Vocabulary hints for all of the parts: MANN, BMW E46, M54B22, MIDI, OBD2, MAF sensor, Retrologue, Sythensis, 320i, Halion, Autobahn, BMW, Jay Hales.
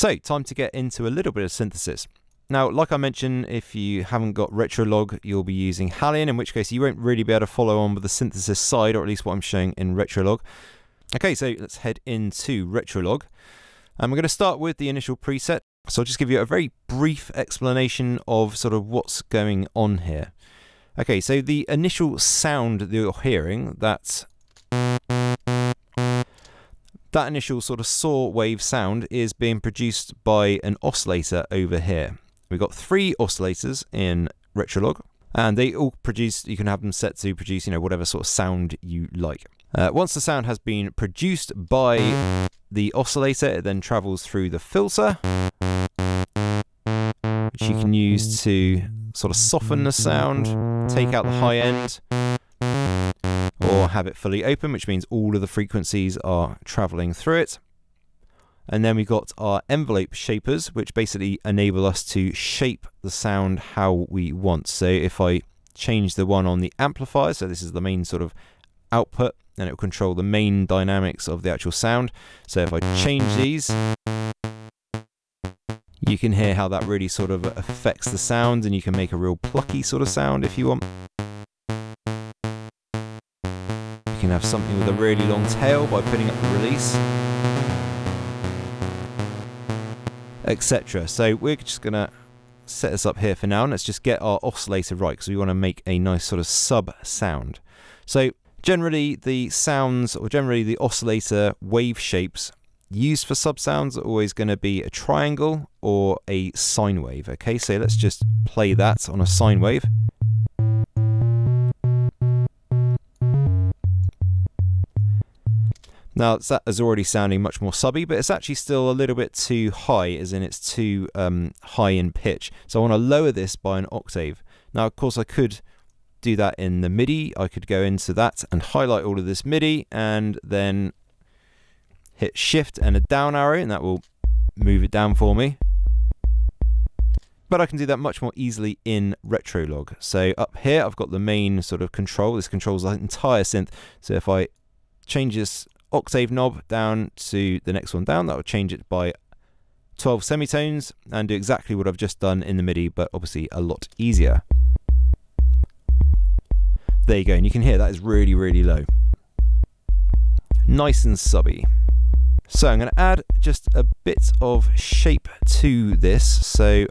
So, time to get into a little bit of synthesis. Now, like I mentioned, if you haven't got Retrologue, you'll be using Halion, in which case you won't really be able to follow on with the synthesis side, or at least what I'm showing in Retrologue. Okay, so let's head into Retrologue. And we're going to start with the initial preset. So I'll just give you a very brief explanation of sort of what's going on here. Okay, so the initial sound that you're hearing, that initial sort of saw wave sound is being produced by an oscillator over here. We've got 3 oscillators in Retrologue, and they all produce, you can have them set to produce, you know, whatever sort of sound you like. Once the sound has been produced by the oscillator, it then travels through the filter, which you can use to sort of soften the sound, take out the high end, or have it fully open, which means all of the frequencies are traveling through it. And then we've got our envelope shapers, which basically enable us to shape the sound how we want. So if I change the one on the amplifier, so this is the main sort of output, and it will control the main dynamics of the actual sound. So if I change these, you can hear how that really sort of affects the sound, and you can make a real plucky sort of sound if you want. You can have something with a really long tail by putting up the release, etc. So we're just going to set this up here for now, and let's just get our oscillator right, because we want to make a nice sort of sub sound. So generally the sounds, or generally the oscillator wave shapes used for sub sounds, are always going to be a triangle or a sine wave. Okay, so let's just play that on a sine wave. Now, that is already sounding much more subby, but it's actually still a little bit too high, as in it's too high in pitch. So I want to lower this by an octave. Now, of course, I could do that in the MIDI. I could go into that and highlight all of this MIDI, and then hit Shift and a down arrow, and that will move it down for me. But I can do that much more easily in Retrologue. So up here, I've got the main sort of control. This controls the entire synth. So if I change this octave knob down to the next one down, that will change it by 12 semitones and do exactly what I've just done in the MIDI, but obviously a lot easier. There you go, and you can hear that is really, really low. Nice and subby. So I'm going to add just a bit of shape to this. So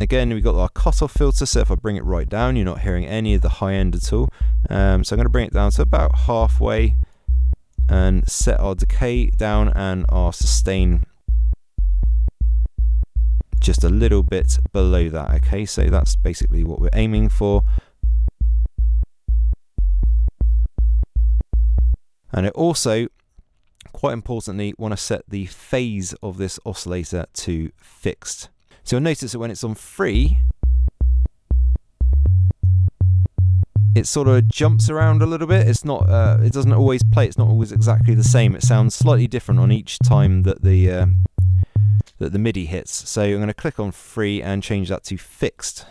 again, we've got our cutoff filter, so if I bring it right down, you're not hearing any of the high end at all. So I'm going to bring it down to about halfway and set our decay down and our sustain just a little bit below that. Okay, so that's basically what we're aiming for. And it also, quite importantly, want to set the phase of this oscillator to fixed. So you'll notice that when it's on free, it sort of jumps around a little bit. It's not, it doesn't always play. It's not always exactly the same. It sounds slightly different on each time that the MIDI hits. So I'm going to click on free and change that to fixed,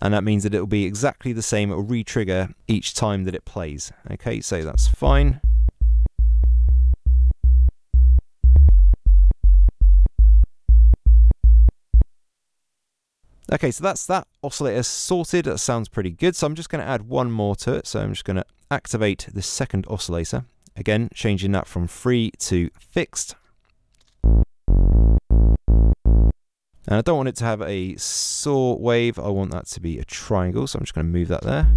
and that means that it will be exactly the same. It will re-trigger each time that it plays. Okay, so that's fine. Okay, so that's that oscillator sorted. That sounds pretty good. So I'm just going to add one more to it. So I'm just going to activate the second oscillator. Again, changing that from free to fixed. And I don't want it to have a saw wave. I want that to be a triangle. So I'm just going to move that there.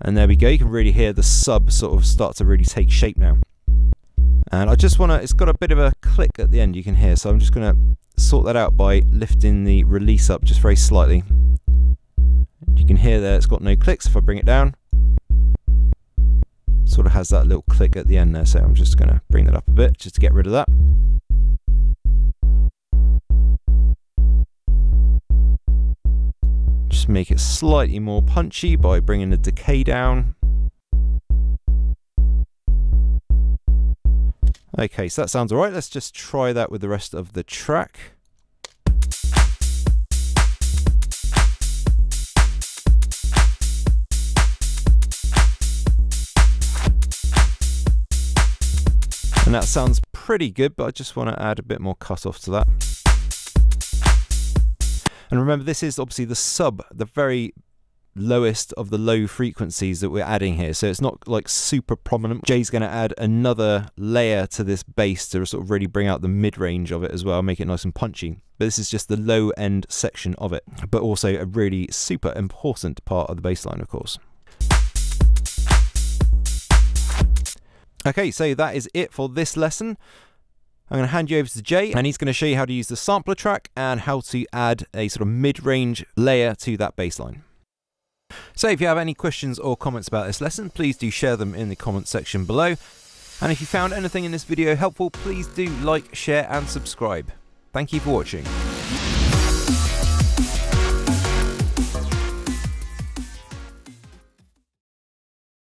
And there we go. You can really hear the sub sort of start to really take shape now. And I just want to, it's got a bit of a click at the end, you can hear. So I'm just going to sort that out by lifting the release up just very slightly. You can hear there, it's got no clicks. If I bring it down, sort of has that little click at the end there. So I'm just going to bring that up a bit just to get rid of that. Just make it slightly more punchy by bringing the decay down. Okay, so that sounds all right. Let's just try that with the rest of the track. And that sounds pretty good, but I just want to add a bit more cutoff to that. And remember, this is obviously the sub, the very lowest of the low frequencies that we're adding here, so it's not like super prominent. Jay's going to add another layer to this bass to sort of really bring out the mid-range of it as well, make it nice and punchy. But this is just the low end section of it, but also a really super important part of the bass line, of course. Okay, so that is it for this lesson. I'm going to hand you over to Jay, and he's going to show you how to use the sampler track and how to add a sort of mid-range layer to that bass line. So if you have any questions or comments about this lesson, please do share them in the comments section below. And if you found anything in this video helpful, please do like, share and subscribe. Thank you for watching.